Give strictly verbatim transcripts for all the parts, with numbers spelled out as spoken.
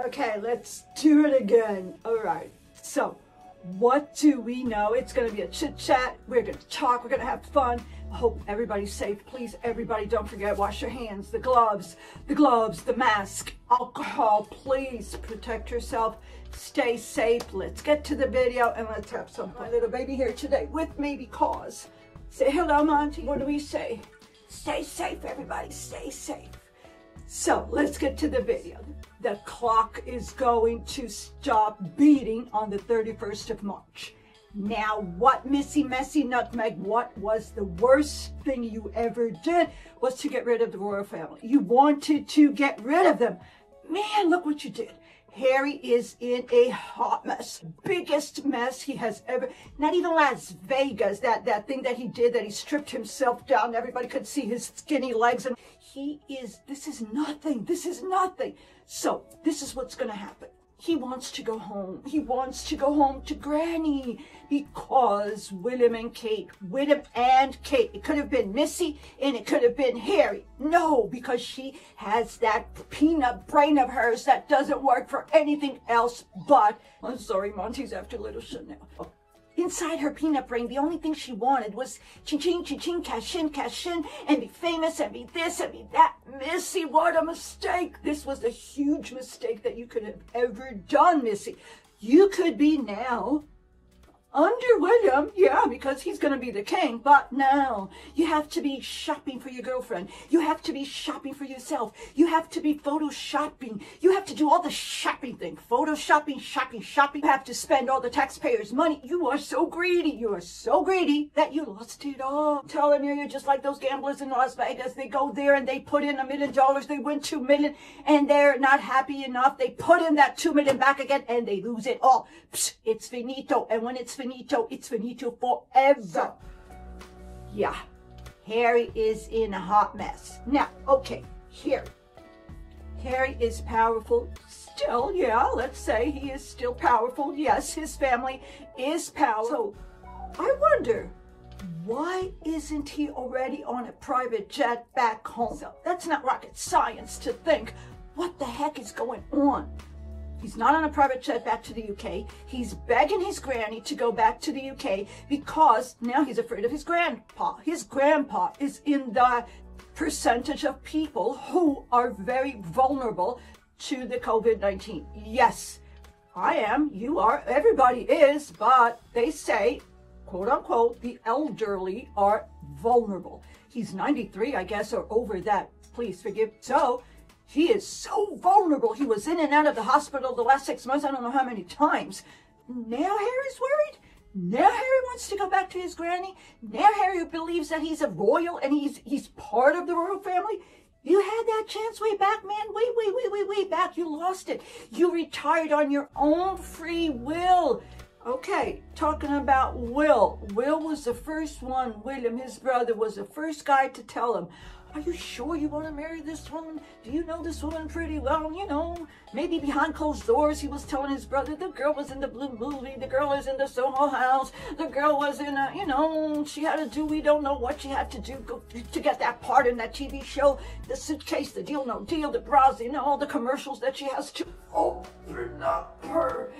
Okay, let's do it again. All right, so what do we know? It's going to be a chit chat. We're going to talk. We're going to have fun. I hope everybody's safe. Please, everybody, don't forget, wash your hands, the gloves, the gloves, the mask, alcohol. Please protect yourself. Stay safe. Let's get to the video and let's have some fun. My little baby here today with me because, say hello, Monty. What do we say? Stay safe, everybody. Stay safe. So let's get to the video. The clock is going to stop beating on the thirty-first of March. Now what, Missy Messy Nutmeg, what was the worst thing you ever did? Was to get rid of the royal family. You wanted to get rid of them. Man, look what you did. Harry is in a hot mess. Biggest mess he has ever, not even Las Vegas, that, that thing that he did, that he stripped himself down. Everybody could see his skinny legs. And he is, this is nothing. This is nothing. So this is what's going to happen. He wants to go home. He wants to go home to Granny because William and Kate, William and Kate, it could have been Missy and it could have been Harry. No, because she has that peanut brain of hers that doesn't work for anything else but, I'm sorry, Monty's after little Chanel. Inside her peanut brain, the only thing she wanted was ching-ching, ching-ching, cash-in, cash-in, and be famous, and be this, and be that. Missy, what a mistake. This was a huge mistake that you could have ever done, Missy. You could be now under William, yeah, because he's going to be the king, but no. You have to be shopping for your girlfriend. You have to be shopping for yourself. You have to be photoshopping. You have to do all the shopping thing. Photoshopping, shopping, shopping. You have to spend all the taxpayers' money. You are so greedy. You are so greedy that you lost it all. I'm telling you, you're just like those gamblers in Las Vegas. They go there and they put in a million dollars. They win two million and they're not happy enough. They put in that two million back again and they lose it all. Psst, it's finito. And when it's finito, Finito, it's finito forever. Yeah, Harry is in a hot mess. Now, okay, here. Harry is powerful still, yeah, let's say he is still powerful. Yes, his family is powerful. So, I wonder, why isn't he already on a private jet back home? So, that's not rocket science to think, what the heck is going on? He's not on a private jet back to the U K. He's begging his granny to go back to the U K because now he's afraid of his grandpa. His grandpa is in the percentage of people who are very vulnerable to the COVID nineteen. Yes, I am, you are, everybody is, but they say, quote unquote, the elderly are vulnerable. He's ninety-three, I guess, or over that. Please forgive. So, he is so vulnerable. He was in and out of the hospital the last six months. I don't know how many times. Now Harry's worried. Now Harry wants to go back to his granny. Now Harry believes that he's a royal and he's he's part of the royal family. You had that chance way back, man. Way, way, way, way, way back. You lost it. You retired on your own free will. Okay, talking about Will. Will was the first one. William, his brother, was the first guy to tell him, are you sure you want to marry this woman? Do you know this woman pretty well? You know, maybe behind closed doors, he was telling his brother, the girl was in the Blue Movie, the girl is in the Soho House, the girl was in a, you know, she had to do, we don't know what she had to do go, to get that part in that T V show, the suitcase, the deal, no deal, the bras, you know, all the commercials that she has to open up her.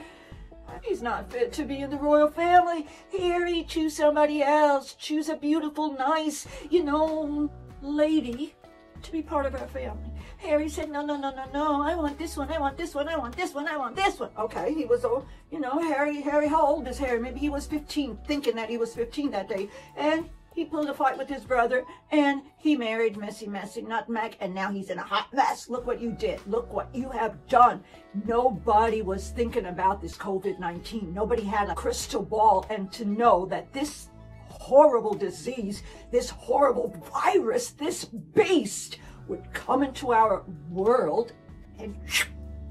He's not fit to be in the royal family. Harry, choose somebody else. Choose a beautiful, nice, you know, lady to be part of our family. Harry said, no, no, no, no, no. I want this one. I want this one. I want this one. I want this one. Okay, he was old. You know, Harry, Harry, how old is Harry? Maybe he was fifteen, thinking that he was fifteen that day. And he pulled a fight with his brother, and he married Messy Messy Nutmeg, and now he's in a hot mess. Look what you did. Look what you have done. Nobody was thinking about this COVID nineteen. Nobody had a crystal ball, and to know that this horrible disease, this horrible virus, this beast would come into our world and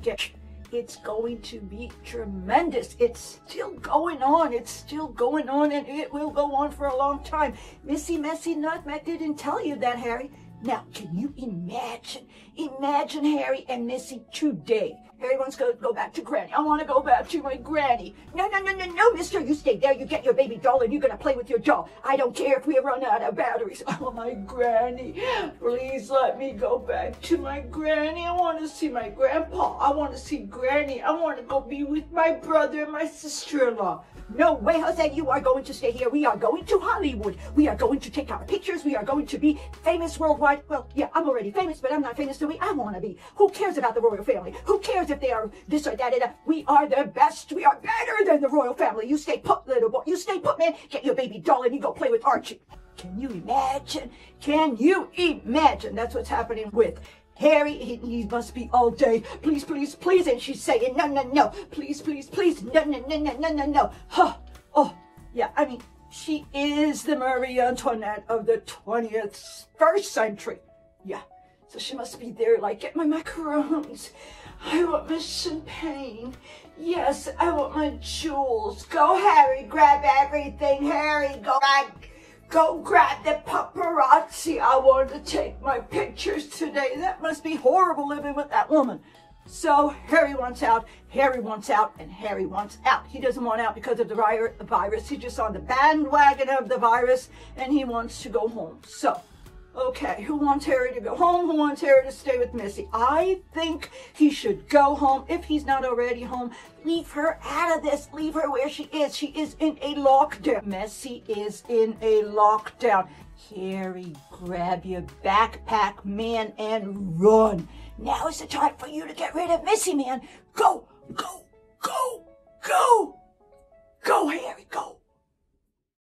get... It's going to be tremendous. It's still going on. It's still going on, and it will go on for a long time. Missy Messy Nutmeg didn't tell you that, Harry. Now, can you imagine Imagine Harry and Missy today. Harry wants to go, go back to Granny. I want to go back to my Granny. No, no, no, no, no, mister. You stay there. You get your baby doll and you're going to play with your doll. I don't care if we run out of batteries. Oh, my Granny. Please let me go back to my Granny. I want to see my grandpa. I want to see Granny. I want to go be with my brother and my sister-in-law. No way, Jose. You are going to stay here. We are going to Hollywood. We are going to take our pictures. We are going to be famous worldwide. Well, yeah, I'm already famous, but I'm not famous the way I want to be. Who cares about the royal family? Who cares if they are this or that? And, uh, we are the best. We are better than the royal family. You stay put, little boy. You stay put, man. Get your baby doll and you go play with Archie. Can you imagine? Can you imagine? That's what's happening with Harry. He, he must be all day. Please, please, please. And she's saying, no, no, no. Please, please, please. No, no, no, no, no, no, no. Huh. Oh, yeah. I mean, she is the Marie Antoinette of the twentieth, first century. Yeah. So she must be there like, get my macarons. I want my champagne. Yes, I want my jewels. Go, Harry, grab everything. Harry, go grab, go grab the paparazzi. I want to take my pictures today. That must be horrible living with that woman. So Harry wants out, Harry wants out, and Harry wants out. He doesn't want out because of the virus. He's just on the bandwagon of the virus, and he wants to go home. So, okay, who wants Harry to go home? Who wants Harry to stay with Missy? I think he should go home if he's not already home. Leave her out of this. Leave her where she is. She is in a lockdown. Missy is in a lockdown. Harry, grab your backpack, man, and run. Now is the time for you to get rid of Missy, man. Go, go, go, go. Go, Harry, go.